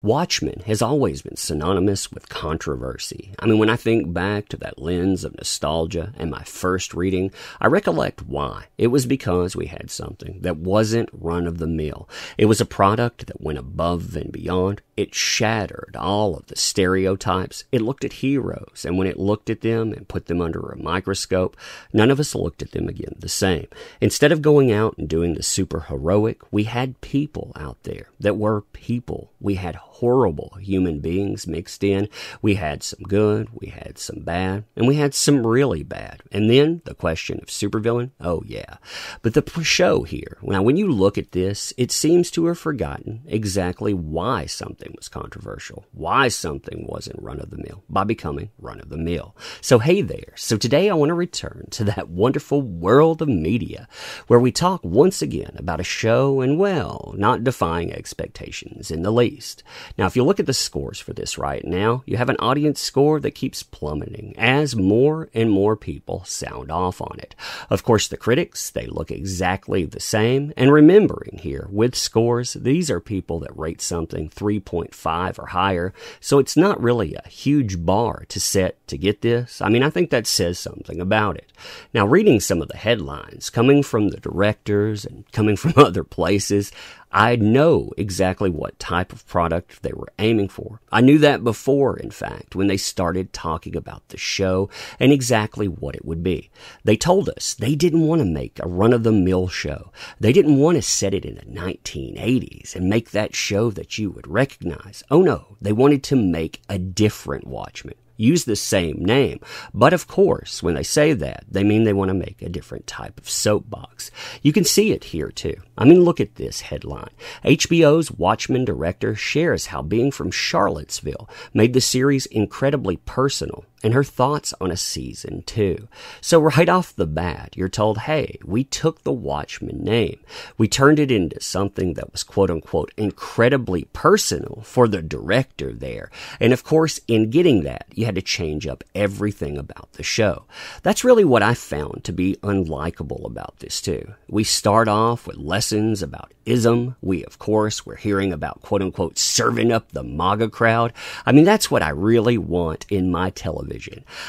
Watchmen has always been synonymous with controversy. I mean, when I think back to that lens of nostalgia and my first reading, I recollect why. It was because we had something that wasn't run-of-the-mill. It was a product that went above and beyond. It shattered all of the stereotypes. It looked at heroes, and when it looked at them and put them under a microscope, none of us looked at them again the same. Instead of going out and doing the super heroic, we had people out there that were people. We had horrible human beings mixed in. We had some good, we had some bad, and we had some really bad. And then the question of supervillain, oh yeah. But the show here, now when you look at this, it seems to have forgotten exactly why something was controversial, why something wasn't run-of-the-mill by becoming run-of-the-mill. So hey there. So today I want to return to that wonderful world of media where we talk once again about a show and, well, not defying expectations in the least. Now, if you look at the scores for this right now, you have an audience score that keeps plummeting as more and more people sound off on it. Of course, the critics, they look exactly the same. And remembering here, with scores, these are people that rate something 3.5 or higher. So it's not really a huge bar to set to get this. I mean, I think that says something about it. Now, reading some of the headlines coming from the directors and coming from other places, I know exactly what type of product they were aiming for. I knew that before, in fact, when they started talking about the show and exactly what it would be. They told us they didn't want to make a run-of-the-mill show. They didn't want to set it in the 1980s and make that show that you would recognize. Oh no, they wanted to make a different Watchmen. Use the same name. But of course, when they say that, they mean they want to make a different type of soapbox. You can see it here too. I mean, look at this headline. HBO's Watchmen director shares how being from Charlottesville made the series incredibly personal and her thoughts on a season 2. So right off the bat, you're told, hey, we took the Watchmen name. We turned it into something that was quote-unquote incredibly personal for the director there. And of course, in getting that, you had to change up everything about the show. That's really what I found to be unlikable about this too. We start off with lessons about ism. We, of course, we're hearing about quote-unquote serving up the MAGA crowd. I mean, that's what I really want in my television.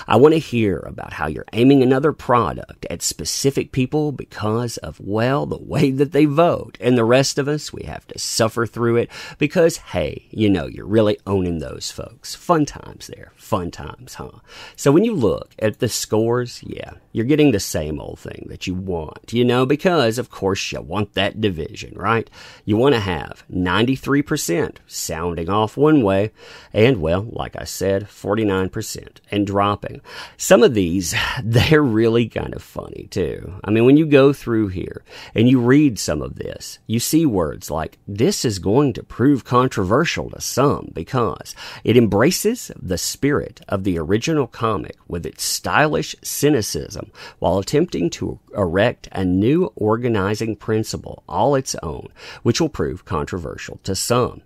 I want to hear about how you're aiming another product at specific people because of, well, the way that they vote. And the rest of us, we have to suffer through it because, hey, you know, you're really owning those folks. Fun times there. Fun times, huh? So when you look at the scores, yeah, you're getting the same old thing that you want, you know, because, of course, you want that division, right? You want to have 93% sounding off one way and, well, like I said, 49% and dropping. Some of these, they're really kind of funny too. I mean, when you go through here and you read some of this, you see words like, this is going to prove controversial to some because it embraces the spirit of the original comic with its stylish cynicism while attempting to erect a new organizing principle all its own, which will prove controversial to some.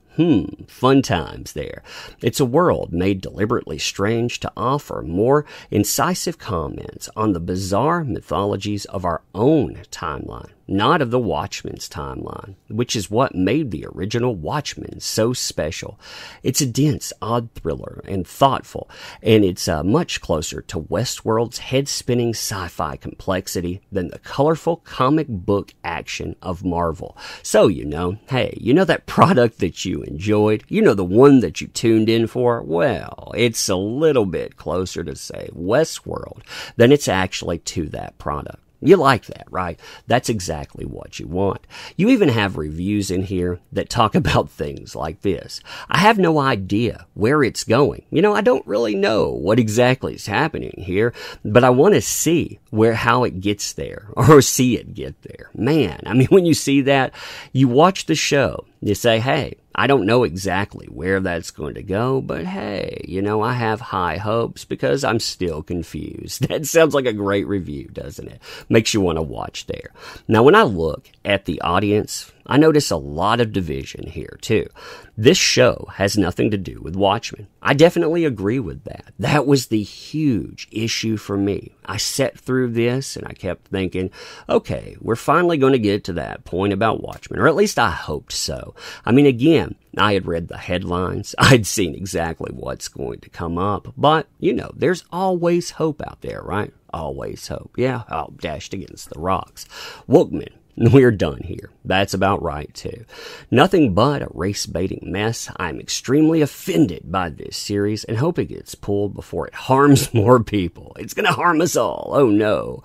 Fun times there. It's a world made deliberately strange to offer more incisive comments on the bizarre mythologies of our own timeline, not of the Watchmen's timeline, which is what made the original Watchmen so special. It's a dense, odd thriller and thoughtful, and it's much closer to Westworld's head-spinning sci-fi complexity than the colorful comic book action of Marvel. So, you know, hey, you know that product that you enjoyed? You know the one that you tuned in for? Well, it's a little bit closer to, say, Westworld than it's actually to that product. You like that, right? That's exactly what you want. You even have reviews in here that talk about things like this. I have no idea where it's going. You know, I don't really know what exactly is happening here, but I want to see how it gets there or see it get there. Man, I mean, when you see that, you watch the show, you say, hey, I don't know exactly where that's going to go, but hey, you know, I have high hopes because I'm still confused. That sounds like a great review, doesn't it? Makes you want to watch there. Now, when I look at the audience, I notice a lot of division here, too. This show has nothing to do with Watchmen. I definitely agree with that. That was the huge issue for me. I sat through this, and I kept thinking, okay, we're finally going to get to that point about Watchmen, or at least I hoped so. I mean, again, I had read the headlines. I'd seen exactly what's going to come up. But, you know, there's always hope out there, right? Always hope. Yeah, oh, dashed against the rocks. Wookman. We're done here. That's about right, too. Nothing but a race-baiting mess. I'm extremely offended by this series and hope it gets pulled before it harms more people. It's going to harm us all. Oh, no.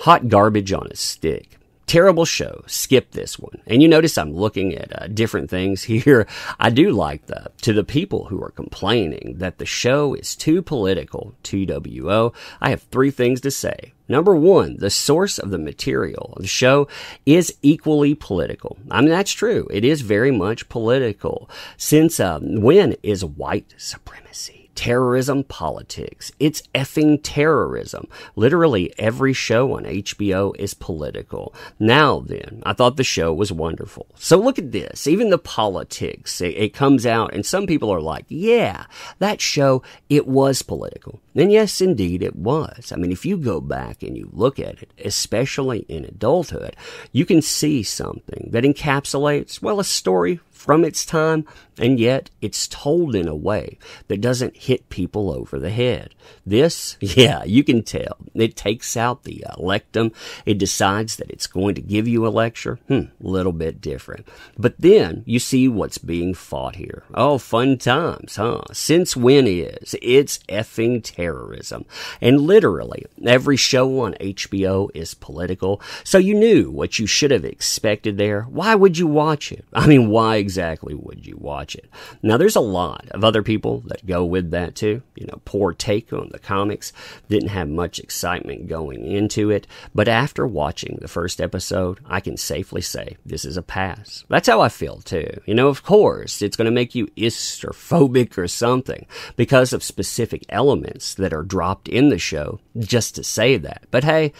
Hot garbage on a stick. Terrible show. Skip this one. And you notice I'm looking at different things here. I do like that. To the people who are complaining that the show is too political, TWO, I have three things to say. Number one, the source of the material of the show is equally political. I mean, that's true. It is very much political. Since when is white supremacy? Terrorism, politics. It's effing terrorism. Literally every show on HBO is political. Now then, I thought the show was wonderful. So look at this. Even the politics, it comes out and some people are like, yeah, that show, it was political. And yes, indeed, it was. I mean, if you go back and you look at it, especially in adulthood, you can see something that encapsulates, well, a story from its time, and yet it's told in a way that doesn't hit people over the head. This, yeah, you can tell. It takes out the lectum. It decides that it's going to give you a lecture. Little bit different. But then you see what's being fought here. Oh, fun times, huh? Since when is? It's effing terrorism. And literally, every show on HBO is political. So you knew what you should have expected there. Why would you watch it? I mean, why exactly would you watch it? Now, there's a lot of other people that go with that, too. You know, poor take on the comics. Didn't have much excitement going into it. But after watching the first episode, I can safely say this is a pass. That's how I feel, too. You know, of course, it's going to make you isterphobic or something because of specific elements that are dropped in the show just to say that. But hey,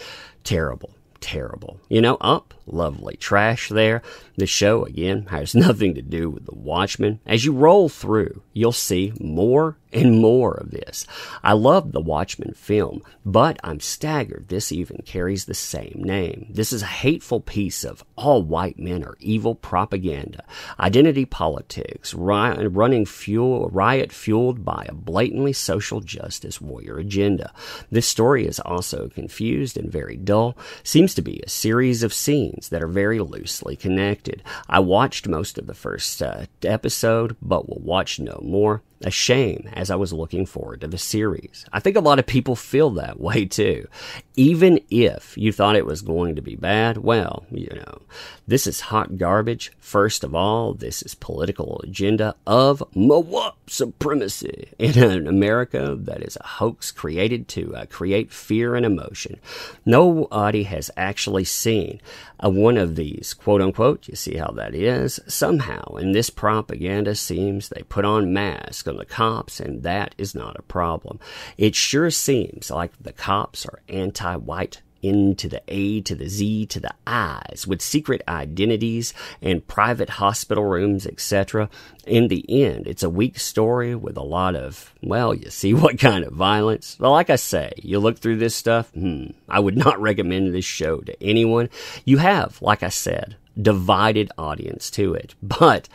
terrible. You know, up, lovely trash there. The show, again, has nothing to do with the Watchmen. As you roll through, you'll see more and more of this. I love the Watchmen film, but I'm staggered this even carries the same name. This is a hateful piece of all white men are evil propaganda, identity politics, riot fueled by a blatantly social justice warrior agenda. This story is also confused and very dull. Seems to be a series of scenes that are very loosely connected. I watched most of the first episode, but will watch no more. A shame, as I was looking forward to the series. I think a lot of people feel that way, too. Even if you thought it was going to be bad, well, you know, this is hot garbage. First of all, this is political agenda of white supremacy in America that is a hoax created to create fear and emotion. Nobody has actually seen one of these, quote-unquote, you see how that is, somehow. And this propaganda seems they put on masks on the cops, and that is not a problem. It sure seems like the cops are anti-white N to the A to the Z to the I's with secret identities and private hospital rooms, etc. In the end, it's a weak story with a lot of, well, you see what kind of violence. Well, like I say, you look through this stuff, I would not recommend this show to anyone. You have, like I said, divided audience to it, but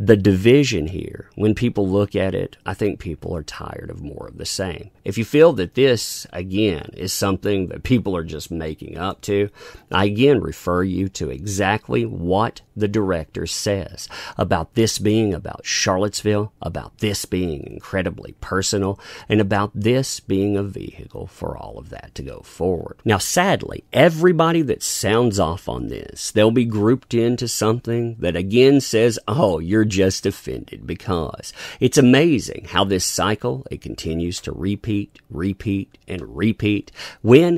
the division here, when people look at it, I think people are tired of more of the same. If you feel that this, again, is something that people are just making up to, I again refer you to exactly what the director says about this being about Charlottesville, about this being incredibly personal, and about this being a vehicle for all of that to go forward. Now, sadly, everybody that sounds off on this, they'll be grouped into something that again says, oh, you're just offended because. It's amazing how this cycle, it continues to repeat. When,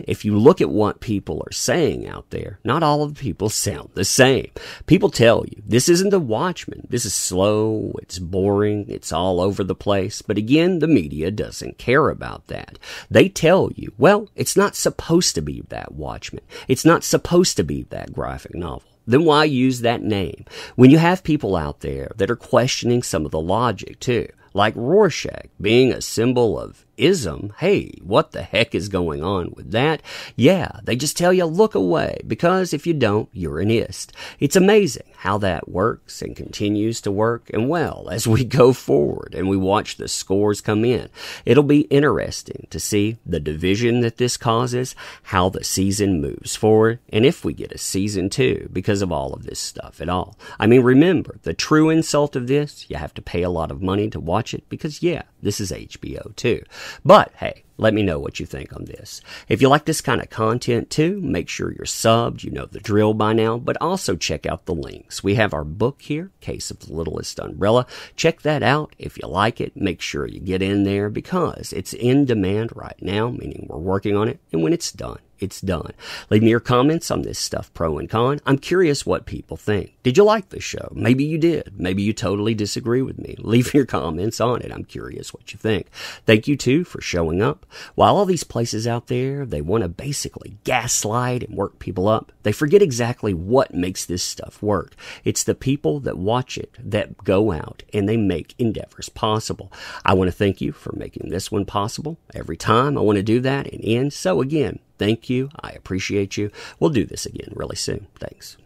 if you look at what people are saying out there, not all of the people sound the same. People tell you, this isn't the Watchmen. This is slow, it's boring, it's all over the place. But again, the media doesn't care about that. They tell you, well, it's not supposed to be that Watchmen. It's not supposed to be that graphic novel. then why use that name? When you have people out there that are questioning some of the logic, too, like Rorschach being a symbol of ism, hey, what the heck is going on with that? Yeah, they just tell you, look away, because if you don't, you're an ist. It's amazing how that works and continues to work, and well, as we go forward and we watch the scores come in, it'll be interesting to see the division that this causes, how the season moves forward, and if we get a season 2 because of all of this stuff at all. I mean, remember, the true insult of this, you have to pay a lot of money to watch it, because yeah, this is HBO too. But, hey, let me know what you think on this. If you like this kind of content too, make sure you're subbed. You know the drill by now. But also check out the links. We have our book here, Case of the Littlest Umbrella. Check that out. If you like it, make sure you get in there because it's in demand right now, meaning we're working on it. And when it's done, it's done. Leave me your comments on this stuff, pro and con. I'm curious what people think. Did you like the show? Maybe you did. Maybe you totally disagree with me. Leave your comments on it. I'm curious what you think. Thank you, too, for showing up. While all these places out there, they want to basically gaslight and work people up, they forget exactly what makes this stuff work. It's the people that watch it that go out and they make endeavors possible. I want to thank you for making this one possible. Every time I want to do that and end. So again, thank you. I appreciate you. We'll do this again really soon. Thanks.